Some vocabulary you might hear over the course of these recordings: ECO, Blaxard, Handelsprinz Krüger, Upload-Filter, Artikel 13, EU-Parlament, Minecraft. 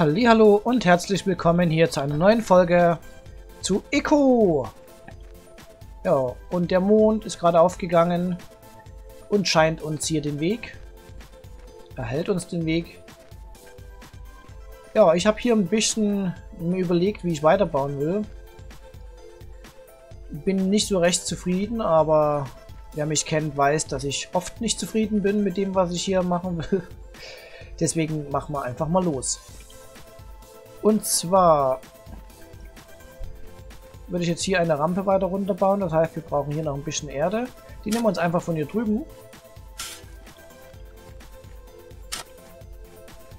Hallihallo und herzlich willkommen hier zu einer neuen Folge zu ECO. Ja, und der Mond ist gerade aufgegangen und scheint uns hier den Weg. Er hält uns den Weg. Ja, ich habe hier ein bisschen mir überlegt, wie ich weiterbauen will. Bin nicht so recht zufrieden, aber wer mich kennt, weiß, dass ich oft nicht zufrieden bin mit dem, was ich hier machen will. Deswegen machen wir einfach mal los. Und zwar würde ich jetzt hier eine Rampe weiter runterbauen. Das heißt, wir brauchen hier noch ein bisschen Erde. Die nehmen wir uns einfach von hier drüben.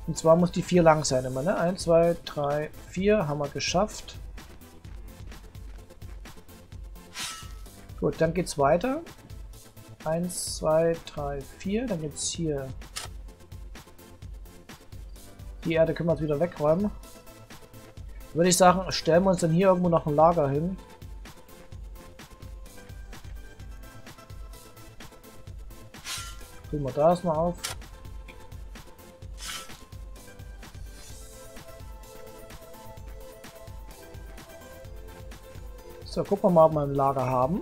Und zwar muss die 4 lang sein immer, ne? 1, 2, 3, 4 haben wir geschafft. Gut, dann geht's weiter. 1, 2, 3, 4. Dann geht's hier. Die Erde können wir jetzt wieder wegräumen. Würde ich sagen, stellen wir uns dann hier irgendwo noch ein Lager hin. Füllen wir da erstmal auf. So, gucken wir mal, ob wir ein Lager haben.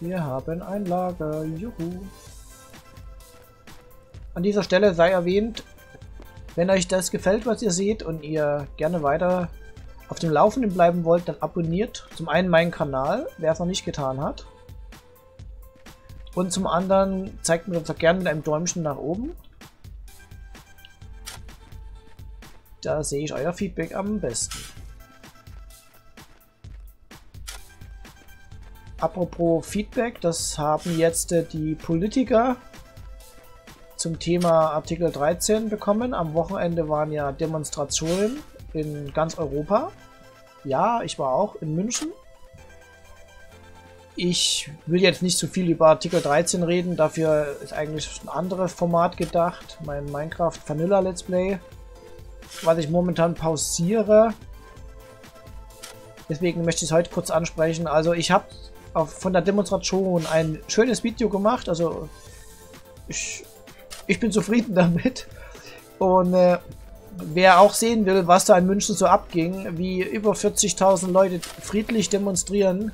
Wir haben ein Lager, juhu. An dieser Stelle sei erwähnt, wenn euch das gefällt, was ihr seht und ihr gerne weiter auf dem Laufenden bleiben wollt, dann abonniert zum einen meinen Kanal, wer es noch nicht getan hat. Und zum anderen zeigt mir das auch gerne mit einem Däumchen nach oben. Da sehe ich euer Feedback am besten. Apropos Feedback, das haben jetzt die Politiker zum Thema Artikel 13 bekommen. Am Wochenende waren ja Demonstrationen in ganz Europa. Ja, ich war auch in München. Ich will jetzt nicht so viel über Artikel 13 reden, dafür ist eigentlich ein anderes Format gedacht. Mein Minecraft Vanilla Let's Play, was ich momentan pausiere. Deswegen möchte ich es heute kurz ansprechen. Also ich habe von der Demonstration ein schönes Video gemacht. Also ich bin zufrieden damit. Und wer auch sehen will, was da in München so abging, wie über 40.000 Leute friedlich demonstrieren,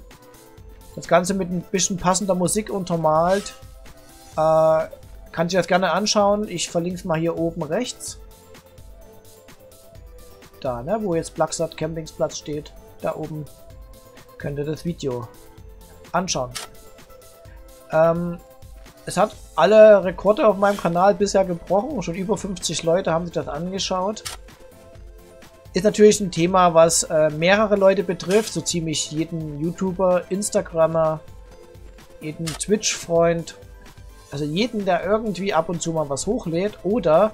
das Ganze mit ein bisschen passender Musik untermalt, kann sich das gerne anschauen. Ich verlinke es mal hier oben rechts. Da, ne, wo jetzt Blaxard Campingplatz steht, da oben könnt ihr das Video anschauen. Es hat alle Rekorde auf meinem Kanal bisher gebrochen. Schon über 50 Leute haben sich das angeschaut. Ist natürlich ein Thema, was mehrere Leute betrifft. So ziemlich jeden YouTuber, Instagrammer, jeden Twitch-Freund. Also jeden, der irgendwie ab und zu mal was hochlädt oder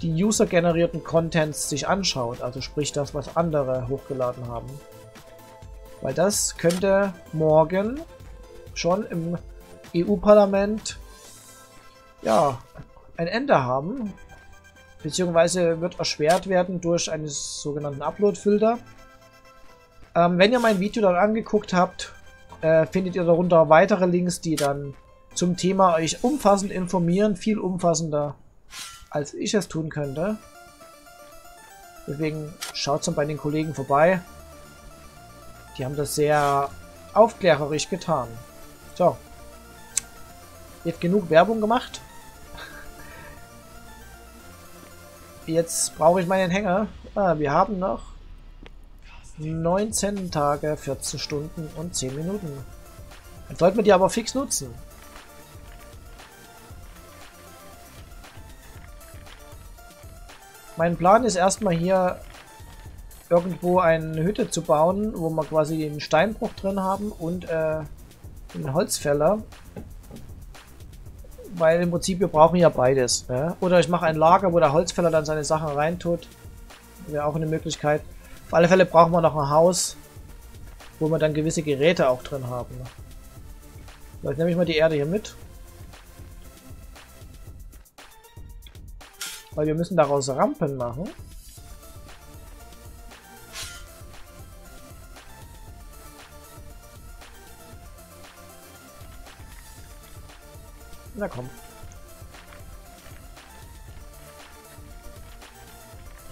die user-generierten Contents sich anschaut. Also sprich das, was andere hochgeladen haben. Weil das könnte morgen schon im EU-Parlament ja ein Ende haben, beziehungsweise wird erschwert werden durch einen sogenannten Upload-Filter. Wenn ihr mein Video dann angeguckt habt, findet ihr darunter weitere Links, die dann zum Thema euch umfassend informieren, viel umfassender als ich es tun könnte. Deswegen schaut dann bei den Kollegen vorbei, die haben das sehr aufklärerisch getan. So. Jetzt genug Werbung gemacht. Jetzt brauche ich meinen Hänger. Wir haben noch 19 Tage, 14 Stunden und 10 Minuten. Dann sollten wir die aber fix nutzen. Mein Plan ist erstmal hier irgendwo eine Hütte zu bauen, wo wir quasi den Steinbruch drin haben und den Holzfäller. Weil im Prinzip wir brauchen ja beides. Ne? Oder ich mache ein Lager, wo der Holzfäller dann seine Sachen reintut. Wäre auch eine Möglichkeit. Auf alle Fälle brauchen wir noch ein Haus, wo wir dann gewisse Geräte auch drin haben. Vielleicht nehme ich mal die Erde hier mit. Weil wir müssen daraus Rampen machen. Na komm.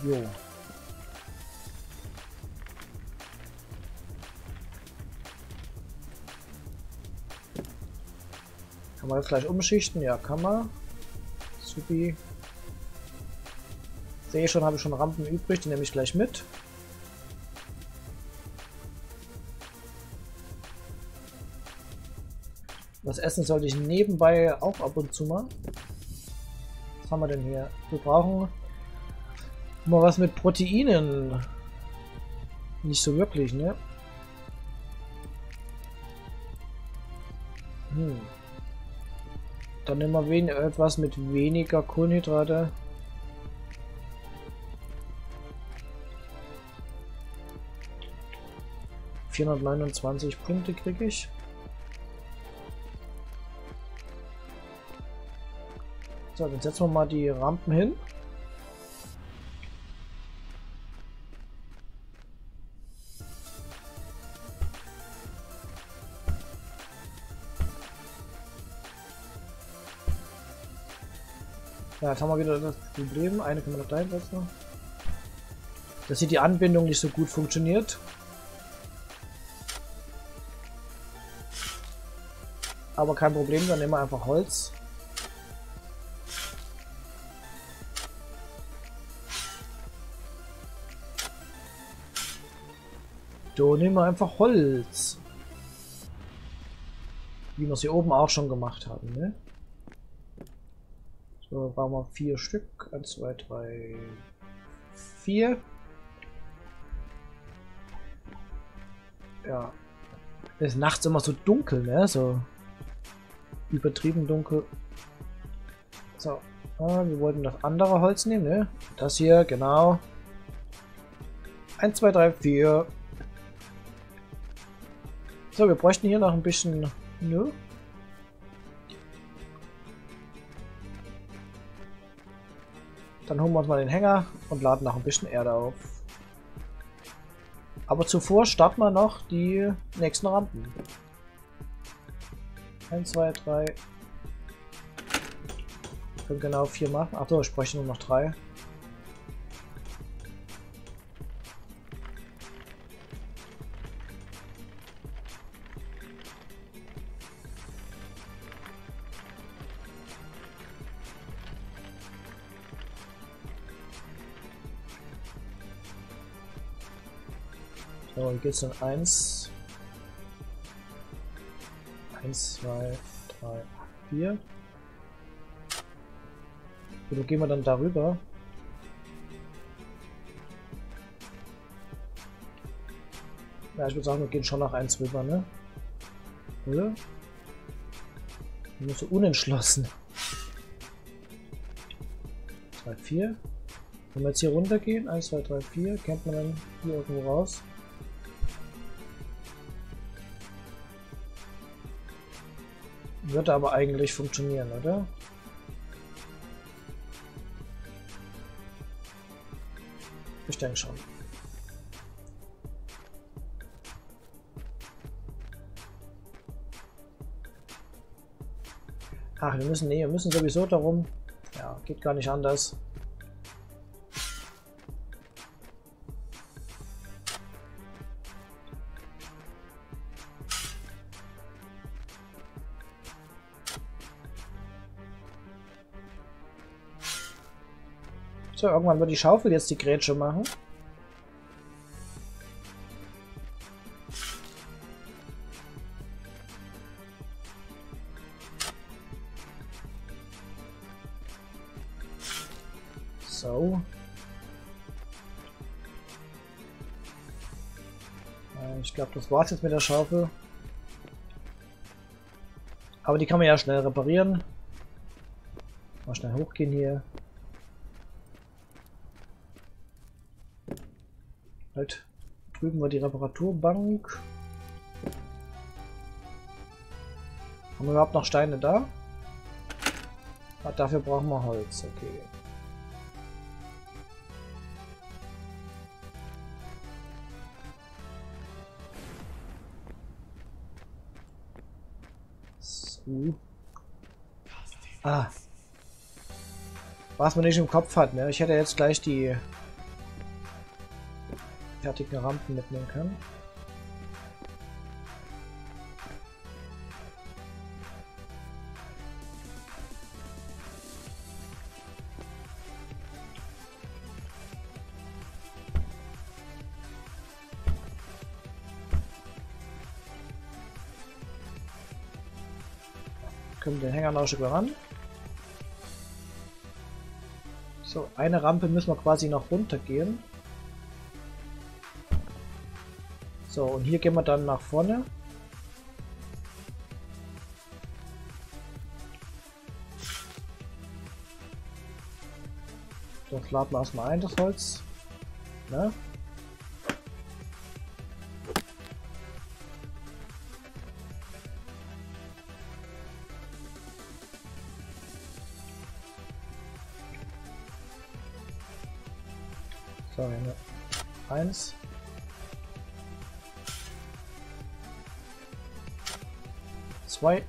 Jo. Kann man das gleich umschichten? Ja, kann man. Supi. Sehe schon, habe ich schon Rampen übrig, die nehme ich gleich mit. Das Essen sollte ich nebenbei auch ab und zu mal. Was haben wir denn hier? Wir brauchen mal was mit Proteinen. Nicht so wirklich, ne? Hm. Dann nehmen wir etwas mit weniger Kohlenhydrate. ...429 Punkte kriege ich. So, dann setzen wir mal die Rampen hin. Ja, jetzt haben wir wieder das Problem. Eine können wir noch da hinsetzen. Dass hier die Anbindung nicht so gut funktioniert. Aber kein Problem, dann nehmen wir einfach Holz. So, nehmen wir einfach Holz. Wie wir es hier oben auch schon gemacht haben, ne? So, brauchen wir 4 Stück. 1, 2, 3, 4. Ja. Es ist nachts immer so dunkel, ne? So. Übertrieben dunkel. So. Ah, wir wollten das andere Holz nehmen, ne? Das hier, genau. 1, 2, 3, 4. So, wir bräuchten hier noch ein bisschen... Nö. Dann holen wir uns mal den Hänger und laden noch ein bisschen Erde auf. Aber zuvor starten wir noch die nächsten Rampen. 1, 2, 3. Wir können genau 4 machen. Achso, ich bräuchte nur noch 3. So, hier geht's dann 1. 1, 2, 3, 4. Wo gehen wir dann darüber? Ja, ich würde sagen, wir gehen schon nach 1 rüber, ne? Oder? Ich bin so unentschlossen. 3, 4. Wenn wir jetzt hier runter gehen, 1, 2, 3, 4, kennt man dann hier irgendwo raus. Würde aber eigentlich funktionieren, oder? Ich denke schon. Ach, wir müssen sowieso darum. Ja, geht gar nicht anders. So, irgendwann wird die Schaufel jetzt die Grätsche machen. So. Ich glaube, das war's jetzt mit der Schaufel. Aber die kann man ja schnell reparieren. Mal schnell hochgehen hier. Halt, drüben war die Reparaturbank. Haben wir überhaupt noch Steine da? Ah, dafür brauchen wir Holz, okay. So. Ah. Was man nicht im Kopf hat, ne? Ich hätte jetzt gleich die fertigen Rampen mitnehmen kann. Können wir den Hänger noch ein Stück ran. So, eine Rampe müssen wir quasi noch runtergehen. So, und hier gehen wir dann nach vorne. Das laden wir erstmal ein, das Holz. Ne? So, eins. Zwei.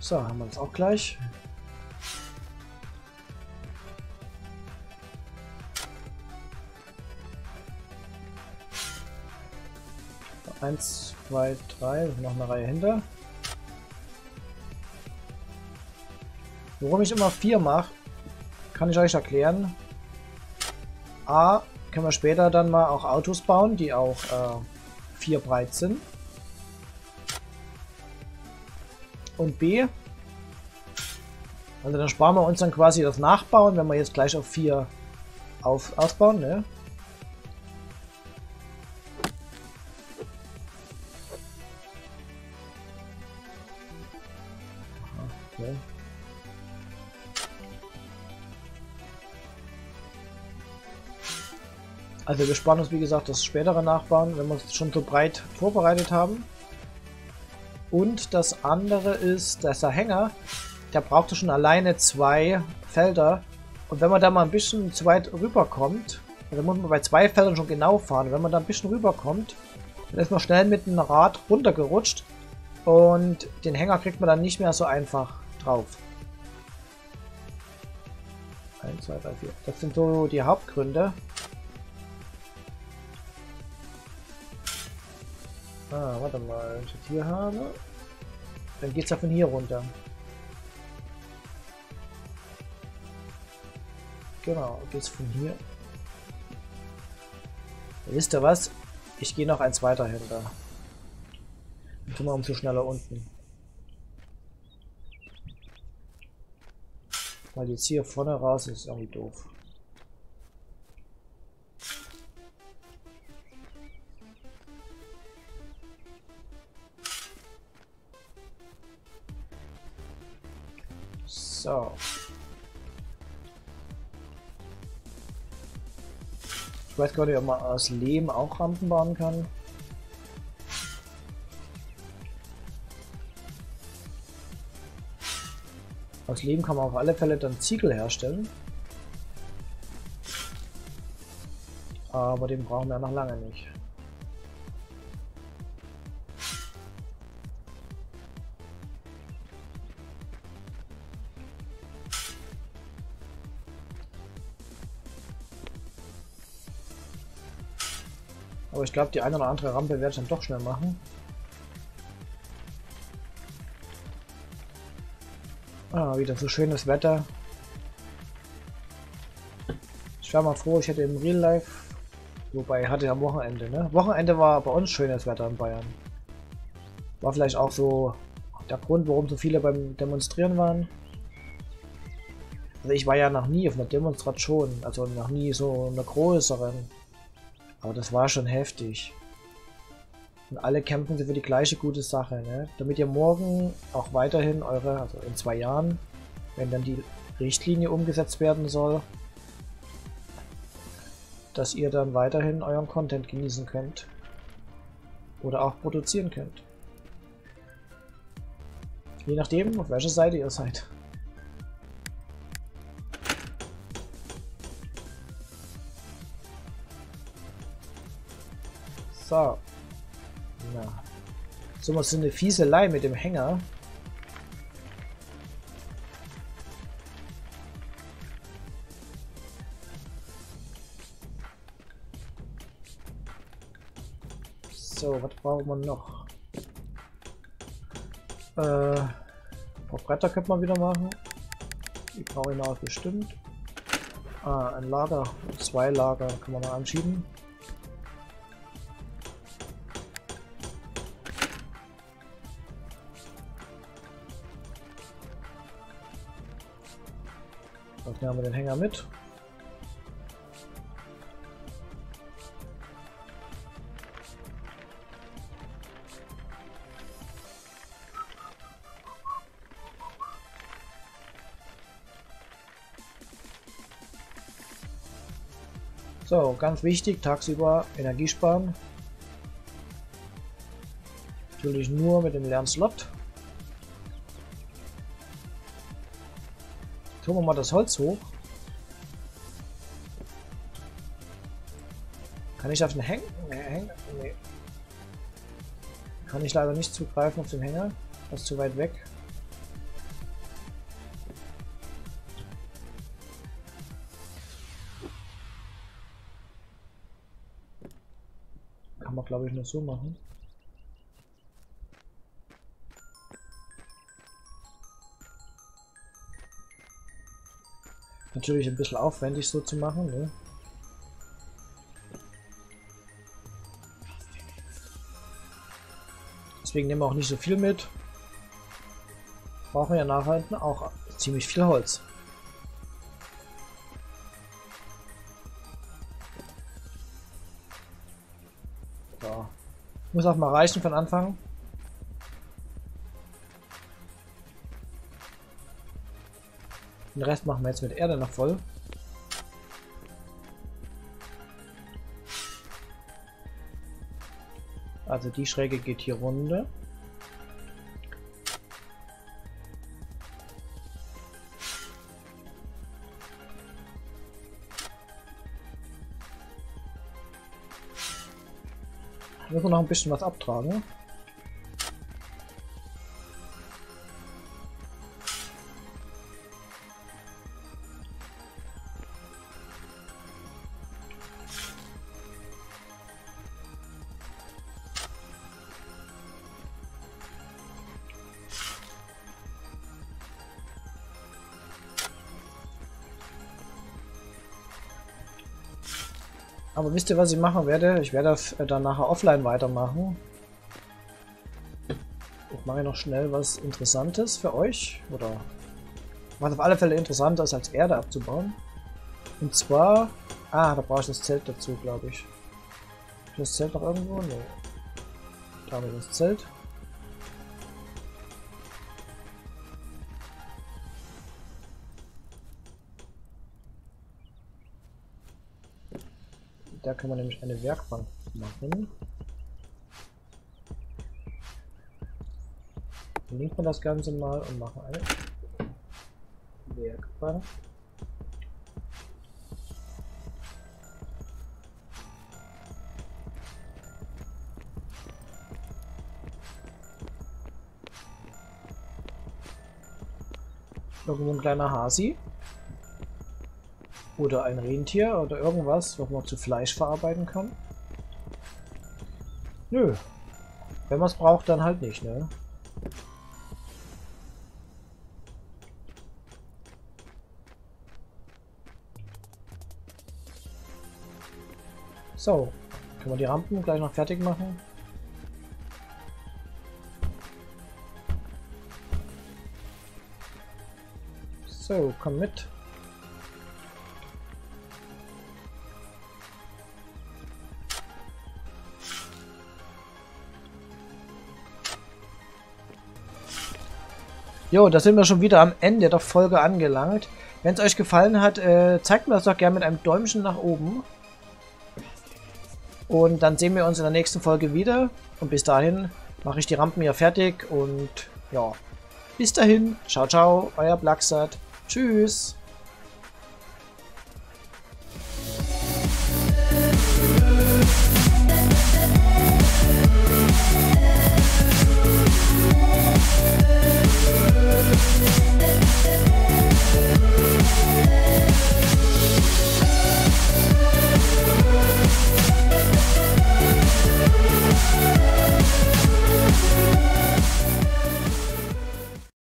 So, haben wir das auch gleich. Eins, zwei, drei, noch eine Reihe hinter. Warum ich immer 4 mache, kann ich euch erklären. A, können wir später dann mal auch Autos bauen, die auch 4 breit sind. Und B, also dann sparen wir uns dann quasi das Nachbauen, wenn wir jetzt gleich auf 4 ausbauen, ne? Also wir sparen uns, wie gesagt, das spätere Nachbauen, wenn wir es schon so breit vorbereitet haben. Und das andere ist, dass der Hänger, der brauchte schon alleine 2 Felder. Und wenn man da mal ein bisschen zu weit rüberkommt, also muss man bei 2 Feldern schon genau fahren. Und wenn man da ein bisschen rüberkommt, dann ist man schnell mit dem Rad runtergerutscht. Und den Hänger kriegt man dann nicht mehr so einfach drauf. 1, 2, 3, 4. Das sind so die Hauptgründe. Ah, warte mal, wenn ich das hier habe, dann geht es ja von hier runter. Genau, geht es von hier. Wisst ihr was? Ich gehe noch eins weiter hinter. Dann tun wir umso schneller unten. Weil jetzt hier vorne raus ist irgendwie doof. So. Ich weiß gar nicht, ob man aus Lehm auch Rampen bauen kann. Aus Lehm kann man auf alle Fälle dann Ziegel herstellen. Aber den brauchen wir noch lange nicht. Aber ich glaube, die eine oder andere Rampe werde ich dann doch schnell machen. Ah, wieder so schönes Wetter. Ich war mal froh, ich hätte im Real Life, wobei hatte ich am Wochenende, ne? Wochenende war bei uns schönes Wetter in Bayern. War vielleicht auch so der Grund, warum so viele beim Demonstrieren waren. Also ich war ja noch nie auf einer Demonstration, also noch nie so einer größeren. Aber das war schon heftig. Und alle kämpfen für die gleiche gute Sache, ne? Damit ihr morgen auch weiterhin eure, also in 2 Jahren, wenn dann die Richtlinie umgesetzt werden soll, dass ihr dann weiterhin euren Content genießen könnt. Oder auch produzieren könnt. Je nachdem, auf welcher Seite ihr seid. So. Na. So was so eine Fieselei mit dem Hänger. So, was braucht man noch? Ein paar Bretter könnte man wieder machen. Die brauche ich noch bestimmt. Ah, ein Lager, zwei Lager kann man mal anschieben. Dann nehmen wir den Hänger mit. So, ganz wichtig, tagsüber Energie sparen. Natürlich nur mit dem leeren Slot. Tun wir mal das Holz hoch. Kann ich auf den Hänger? Nee. Kann ich leider nicht zugreifen auf den Hänger. Das ist zu weit weg. Kann man, glaube ich, nur so machen. Natürlich ein bisschen aufwendig so zu machen, ne? Deswegen nehmen wir auch nicht so viel mit. Brauchen wir ja nachher auch ziemlich viel Holz. Muss auch mal reichen von Anfang. Den Rest machen wir jetzt mit Erde noch voll. Also die Schräge geht hier runter. Müssen wir noch ein bisschen was abtragen. Aber wisst ihr, was ich machen werde? Ich werde dann nachher offline weitermachen. Ich mache noch schnell was Interessantes für euch. Oder was auf alle Fälle interessanter ist, als Erde abzubauen. Und zwar... Ah, da brauche ich das Zelt dazu, glaube ich. Ist das Zelt noch irgendwo? Nee. Da haben wir das Zelt. Da kann man nämlich eine Werkbank machen. Verlinkt man das Ganze mal und machen eine Werkbank. Irgendwo ein kleiner Hasi. Oder ein Rentier oder irgendwas, was man zu Fleisch verarbeiten kann. Nö. Wenn man es braucht, dann halt nicht, ne? So. Können wir die Rampen gleich noch fertig machen? So, komm mit. Jo, da sind wir schon wieder am Ende der Folge angelangt. Wenn es euch gefallen hat, zeigt mir das doch gerne mit einem Däumchen nach oben. Und dann sehen wir uns in der nächsten Folge wieder. Und bis dahin mache ich die Rampen hier fertig. Und ja, bis dahin. Ciao, ciao, euer Blaxard. Tschüss.